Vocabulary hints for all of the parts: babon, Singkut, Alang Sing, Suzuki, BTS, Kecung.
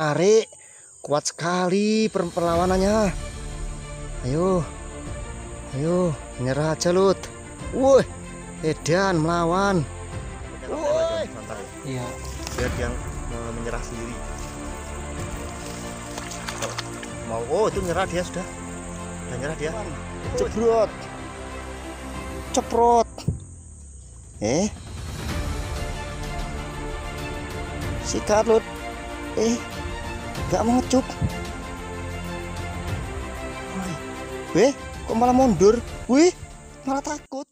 Tarik, kuat sekali perlawanannya. Ayo, ayo, menyerah aja Lut. Woi, Edan melawan. Woi, iya. Biar yang menyerah sendiri. Mau, oh itu menyerah dia sudah. Sudah menyerah dia. Ceprot, ceprot. Sikat Lut. Gak mau ngecup. Weh, kok malah mundur? Wih, malah takut.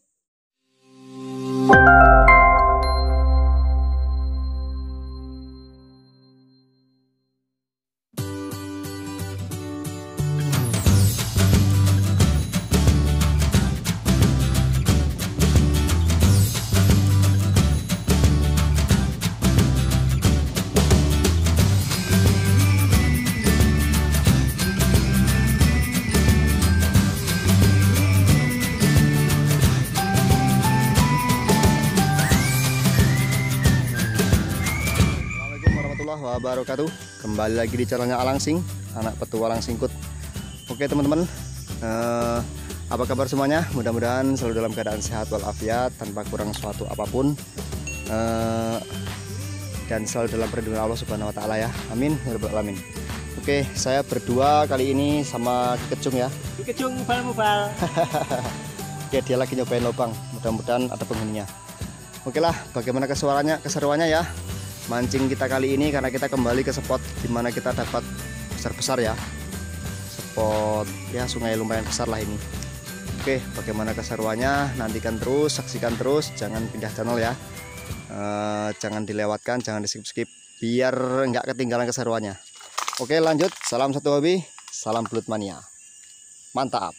Wabarakatuh, kembali lagi di channelnya Alang Sing, anak petualang singkut. Oke teman-teman, apa kabar semuanya? Mudah-mudahan selalu dalam keadaan sehat walafiat, tanpa kurang suatu apapun, dan selalu dalam perlindungan Allah Subhanahu Wa Taala ya. Amin, ya rabbal alamin. Oke, saya berdua kali ini sama Kecung ya. Kecung mubal-mubal. Ya, dia lagi nyobain lubang. Mudah-mudahan ada penghuninya. Oke lah, bagaimana keseruannya ya? Mancing kita kali ini karena kita kembali ke spot dimana kita dapat besar-besar ya, spot ya sungai lumayan besar lah ini. Oke, bagaimana keseruannya, nantikan terus, saksikan terus, jangan pindah channel ya, jangan dilewatkan, jangan di skip-skip biar nggak ketinggalan keseruannya. Oke lanjut, salam satu hobi, salam belut mania, mantap.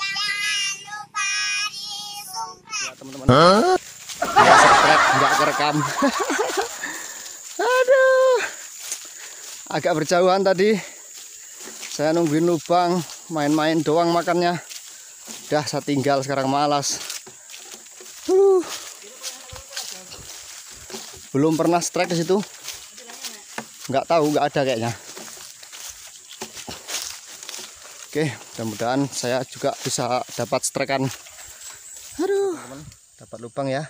Jangan lupa di subscribe ya teman-teman. Ya, subscribe nggak kerekam. Aduh, agak berjauhan tadi. Saya nungguin lubang, main-main doang makannya. Udah saya tinggal sekarang, malas. Belum pernah strike di situ. Nggak tahu, nggak ada kayaknya. Oke, mudah-mudahan saya juga bisa dapat strikean. Aduh, dapat lubang ya.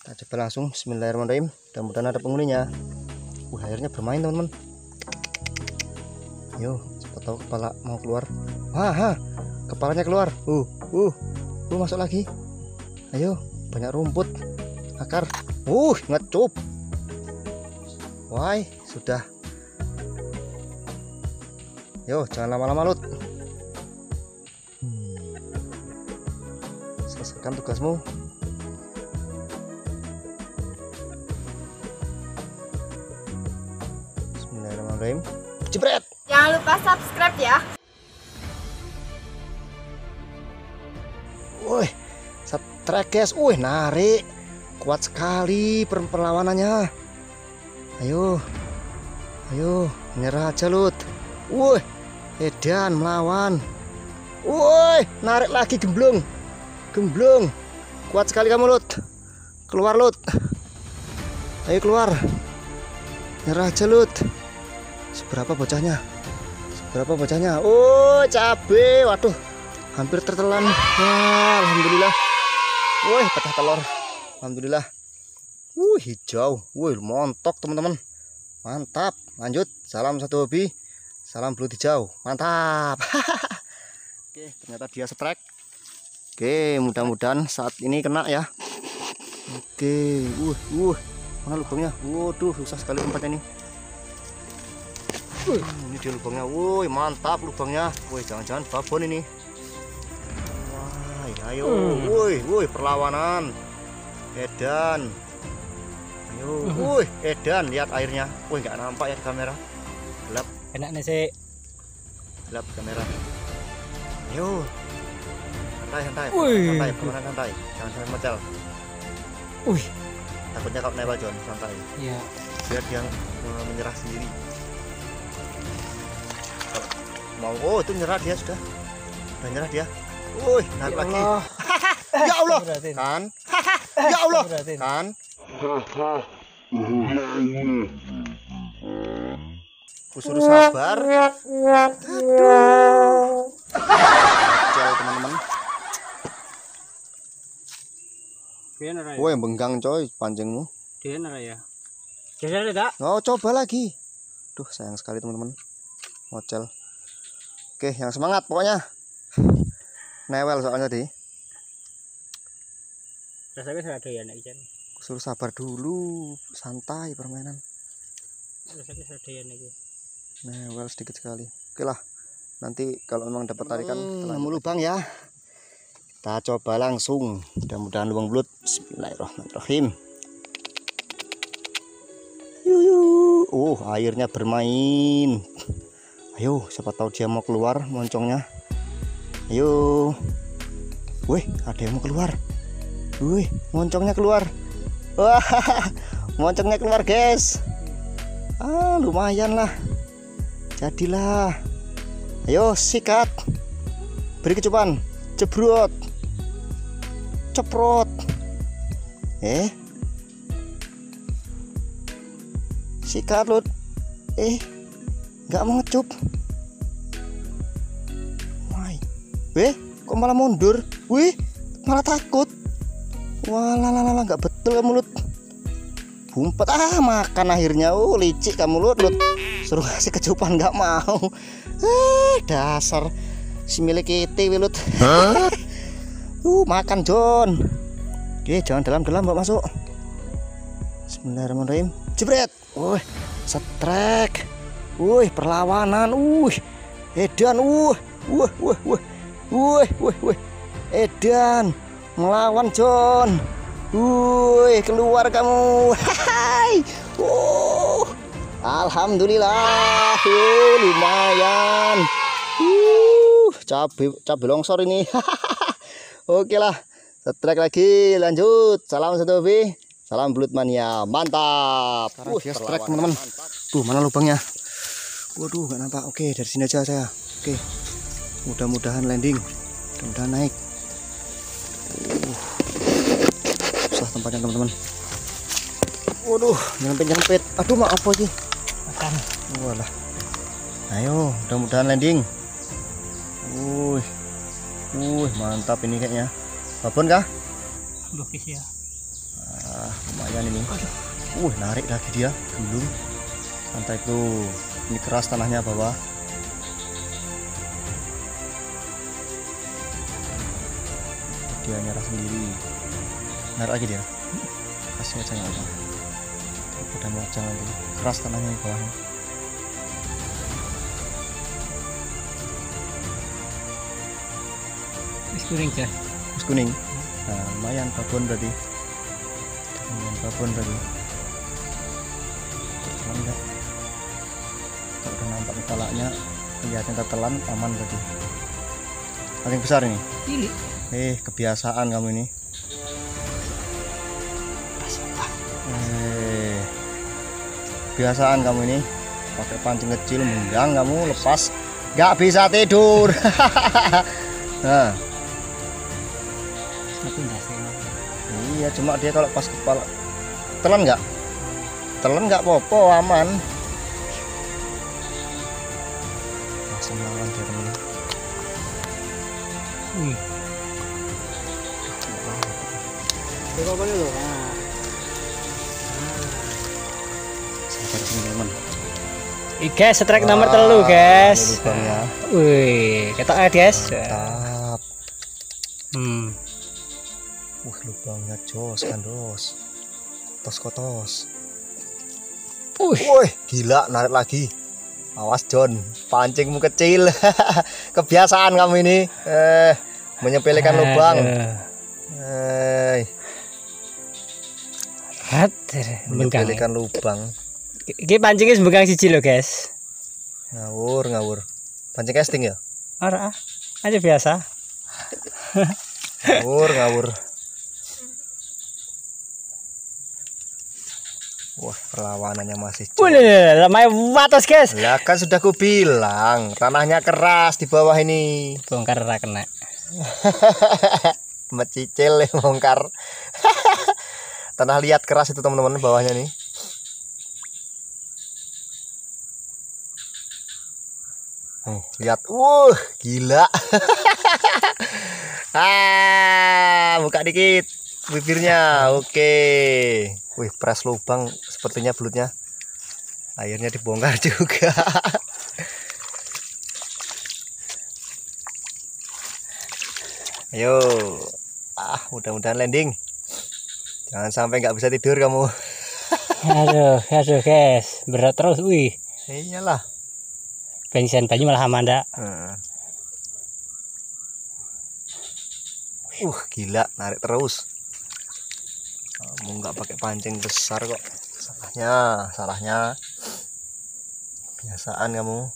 Kita coba langsung, bismillahirrahmanirrahim. Mudah-mudahan ada penghuninya. Airnya bermain teman-teman. Yo, siapa tahu kepala mau keluar. Wah, kepalanya keluar. Masuk lagi. Ayo, banyak rumput, akar. Ngecup. Wah, sudah. Yo, jangan lama-lama Lut. Selesaikan tugasmu. Jebret. Jangan lupa subscribe ya. Woi, strike guys. Woi, narik. Kuat sekali perlawanannya. Ayo. Ayo, menyerah aja Lut. Woi, Edan melawan. Woi, narik lagi gemblung. Gemblung. Kuat sekali kamu Lut. Keluar Lut. Ayo keluar. Menyerah aja Lut. Seberapa bocahnya? Seberapa bocahnya? Oh, cabe. Waduh. Hampir tertelan. Wah, alhamdulillah. Woi, pecah telur. Alhamdulillah. Hijau. Woi, montok, teman-teman. Mantap. Lanjut. Salam satu hobi. Salam belut hijau. Mantap. Oke, ternyata dia strike. Oke, mudah-mudahan saat ini kena ya. Oke. Mana lubangnya? Waduh, susah sekali tempatnya ini. Ini dia lubangnya, woi mantap lubangnya, woi jangan-jangan babon ini. Wah, ayo, woi perlawanan, Edan, ayo, woi Edan lihat airnya, woi nggak nampak ya di kamera, gelap. Enaknya sih, gelap kamera. Ayo, santai, jangan sampai mecel. Wih, takutnya kalau naik John, santai. Iya. Biar dia menyerah sendiri. Mau, itu nyerah dia sudah. Sudah nyerah dia. Woi, narik lagi. Ya Allah. Kan. Ya Allah. Kan. Kusuruh sabar. Aduh. Jauh teman-teman. Woi bengkang coy pancingmu. Dena ya. Dena tak? Oh coba lagi. Duh sayang sekali teman-teman. Mocel. Oke yang semangat pokoknya. Newel soalnya tadi. Rasanya sudah ada ya nak ikan. Kusuruh sabar dulu. Santai permainan. Nah, well sedikit sekali. Oke lah, nanti kalau memang dapat tarikan kita lubang ya. Kita coba langsung. Mudah-mudahan lubang belut. Bismillahirrahmanirrahim. Yuyu. Airnya bermain. Ayo, siapa tahu dia mau keluar moncongnya. Ayo. Wih, ada yang mau keluar. Wih, moncongnya keluar. Wah, moncongnya keluar, guys. Ah, lumayan lah. Jadilah. Ayo sikat. Beri kecupan. Cebrot. Ceprot. Sikat Lut. Enggak mau ngecup. Wai. Weh, kok malah mundur? Wih, malah takut. Walalala, enggak betul kamu Lut. Bumpet makan akhirnya. Licik kamu Lut. Suruh kasih kecupan nggak mau. Dasar si milik kita Lut. Makan John. Oke, jangan dalam-dalam mbak masuk. Bismillahirrahmanirrahim. Jebret. Wih, setrek. Wih, perlawanan. Wih, edan. Wih. Edan melawan John. Wih, keluar kamu. Hai. Alhamdulillah. Lumayan. Cabe longsor ini. Oke lah. Setrek lagi, lanjut. Salam satu hobi. Salam belut mania. Mantap. Dia setrek, teman-teman. Tuh, mana lubangnya? Waduh, enggak nampak. Oke, dari sini aja saya. Oke. Mudah-mudahan landing. Mudah-mudahan naik. Tempatnya teman-teman. Waduh, nyerempet-nyerempet. Aduh, maaf apa sih? Makan. Walah. Ayo, mudah-mudahan landing. Wih, mantap ini kayaknya. Babon kah? Lukis ya. Ah, lumayan ini. Narik lagi dia. Gulung. Santai tuh. Ini keras tanahnya bawah. Dia nyerah sendiri. Narik lagi dia, kasih aja nggak apa. Udah mau jangan lagi, keras tanahnya di bawahnya. Is kuning ya? Is kuning. Nah, lumayan babon berarti. Telan nggak? Kalau udah nampak telaknya, kelihatan tertelan, aman berarti. Paling besar ini. Ini. Kebiasaan kamu ini. Kebiasaan kamu ini pakai pancing kecil menggang kamu lepas nggak bisa tidur. Nah. Iya cuma dia kalau pas kepala telan nggak? Telan nggak popo aman. Langsung lawan dia teman. Coba ini loh. Guys, setrek nomor 3 guys. Wih, ketoknya guys. Mantap. Lubangnya jos kan dos. Tos-kotos. Gila narik lagi. Awas John, pancingmu kecil. Kebiasaan kamu ini. Menyepelekan lubang. Menyepelekan lubang. Ini pancingnya bukan siji loh guys. Ngawur. Pancing casting ya? Ora, aja biasa. Ngawur. Wah, perlawanannya masih. Boleh, main watos guys. Lah kan sudah ku bilang, tanahnya keras di bawah ini. Bongkar ra kena. Mecicil bongkar. Tanah liat keras itu teman-teman bawahnya nih. Lihat, gila. Buka dikit bibirnya. Oke. Wih, peras lubang sepertinya belutnya. Akhirnya dibongkar juga. Ayo. Mudah-mudahan landing. Jangan sampai nggak bisa tidur kamu. Aduh guys, berat terus. Wih. Iyalah. Pengisian banyu malah amanda. Gila, narik terus. Kamu nggak pakai pancing besar kok. Salahnya. Biasaan kamu.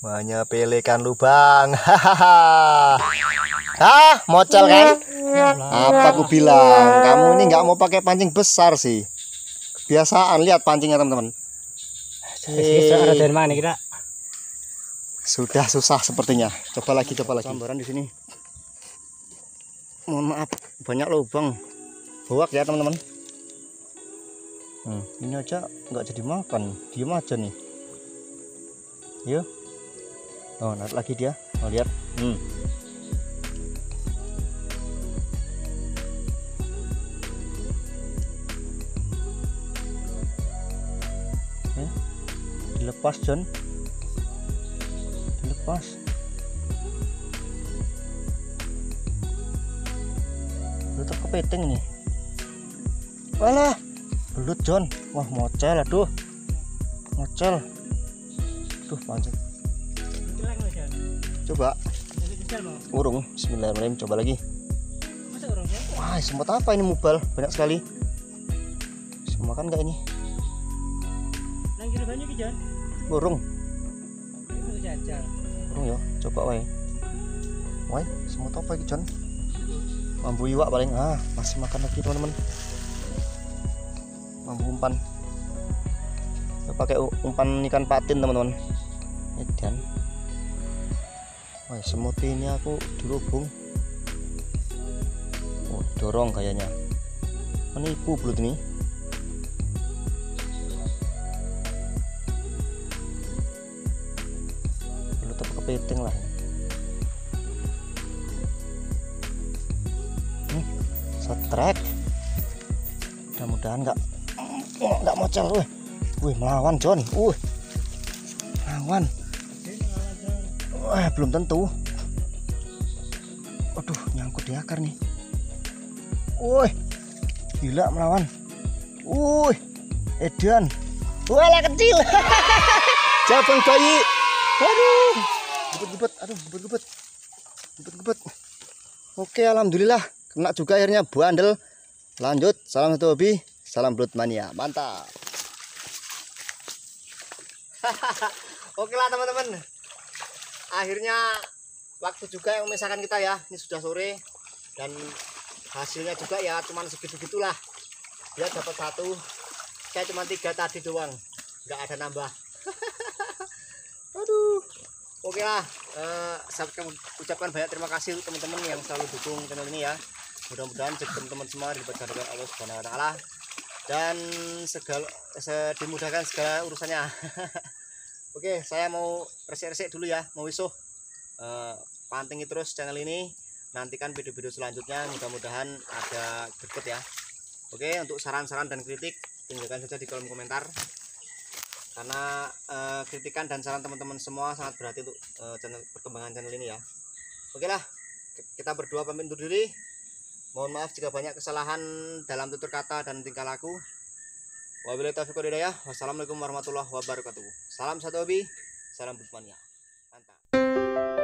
Banyak pelekan lubang. Mocel kan? Apa aku bilang? Kamu ini nggak mau pakai pancing besar sih. Kebiasaan, lihat pancingnya teman-teman. Sudah susah sepertinya. Coba lagi. Sambaran di sini. Mohon maaf, banyak lubang. Buak ya teman-teman. Ini aja nggak jadi makan. Diam aja nih. Yuk. Narik lagi dia. Lihat. Dilepas John. Dilepas. Belut kepiting nih. Walah, belut John. Wah, mocel, aduh. Mocel. Tuh pancing. Coba urung, bismillahirrahmanirrahim, coba lagi. Wah, semut apa ini mubal, banyak sekali. Bisa makan nggak ini? Urung ya, coba wae, semut apa lagi John? Mambu iwak paling. Masih makan lagi teman-teman. Mambu umpan. Kita pakai umpan ikan patin teman-teman. Edan. Semut ini aku dirubung. Dorong kayaknya. Menipu belut ini. Belut apa kepiting lah. Setrek. Mudah-mudahan nggak mocel. Wih, melawan John. Melawan. Belum tentu. Aduh, nyangkut di akar nih. Gila melawan. Edan. Walah kecil. Jabang bayi. Aduh. Gebet. Oke, alhamdulillah. Kena juga akhirnya bandel. Lanjut, salam satu hobi, salam belut mania. Mantap. Oke lah teman-teman. Akhirnya waktu juga yang memisahkan kita ya. Ini sudah sore dan hasilnya juga ya cuman segitu-gitulah. Dia dapat satu, saya cuma 3 tadi doang, nggak ada nambah. Aduh. Oke lah, saya ucapkan banyak terima kasih teman-teman yang selalu dukung channel ini ya. Mudah-mudahan teman-teman semua diberkahi oleh Allah Subhanahu wa Ta'ala dan dimudahkan segala urusannya. Oke, saya mau resek-resek dulu ya, mau wisuh. Pantengin terus channel ini, nantikan video-video selanjutnya, mudah-mudahan ada berikut ya. Oke, untuk saran-saran dan kritik, tinggalkan saja di kolom komentar. Karena kritikan dan saran teman-teman semua sangat berarti untuk perkembangan channel ini ya. Oke lah, kita berdua pamit undur diri. Mohon maaf jika banyak kesalahan dalam tutur kata dan tingkah laku. Wabillahi taufiq wal hidayah. Wassalamualaikum warahmatullahi wabarakatuh. Salam satu hobi, salam belut mania. Mantap.